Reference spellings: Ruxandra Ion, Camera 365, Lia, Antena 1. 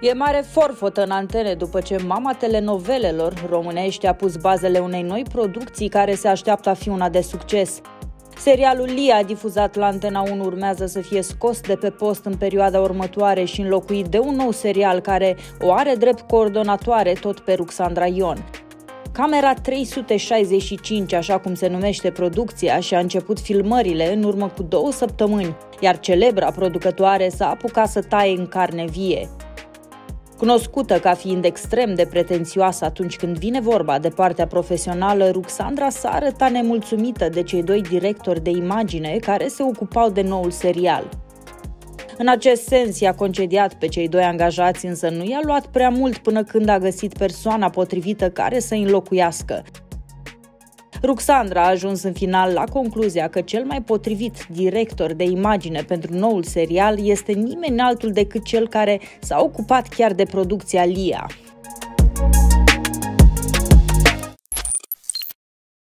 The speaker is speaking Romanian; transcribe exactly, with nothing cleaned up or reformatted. E mare forfotă în antene după ce mama telenovelelor românești a pus bazele unei noi producții care se așteaptă a fi una de succes. Serialul Lia, difuzat la Antena unu, urmează să fie scos de pe post în perioada următoare și înlocuit de un nou serial care o are drept coordonatoare tot pe Ruxandra Ion. Camera trei sute șaizeci și cinci, așa cum se numește producția, și-a început filmările în urmă cu două săptămâni, iar celebra producătoare s-a apucat să taie în carne vie. Cunoscută ca fiind extrem de pretențioasă atunci când vine vorba de partea profesională, Ruxandra s-a arătat nemulțumită de cei doi directori de imagine care se ocupau de noul serial. În acest sens, i-a concediat pe cei doi angajați, însă nu i-a luat prea mult până când a găsit persoana potrivită care să-i înlocuiască. Ruxandra a ajuns în final la concluzia că cel mai potrivit director de imagine pentru noul serial este nimeni altul decât cel care s-a ocupat chiar de producția Lia.